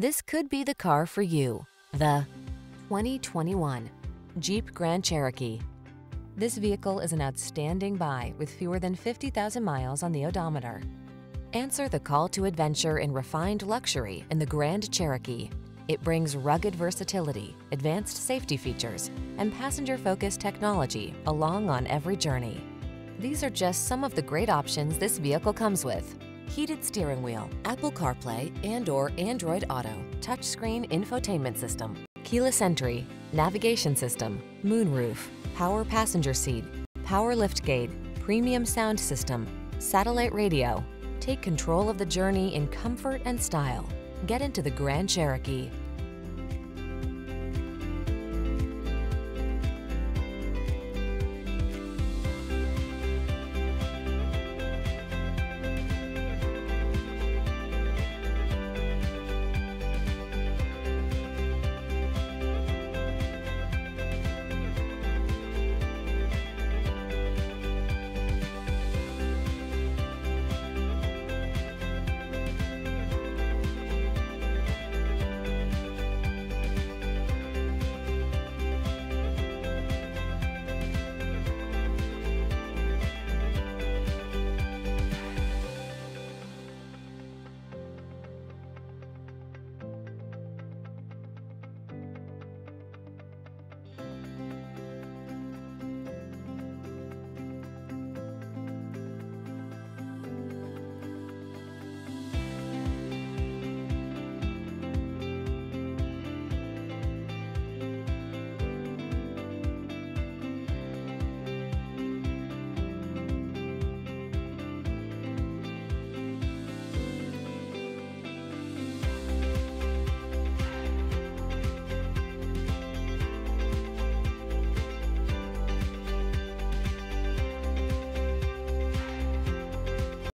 This could be the car for you. The 2021 Jeep Grand Cherokee. This vehicle is an outstanding buy with fewer than 50,000 miles on the odometer. Answer the call to adventure in refined luxury in the Grand Cherokee. It brings rugged versatility, advanced safety features, and passenger-focused technology along on every journey. These are just some of the great options this vehicle comes with: heated steering wheel, Apple CarPlay and/or Android Auto, touchscreen infotainment system, keyless entry, navigation system, moonroof, power passenger seat, power liftgate, premium sound system, satellite radio. Take control of the journey in comfort and style. Get into the Grand Cherokee.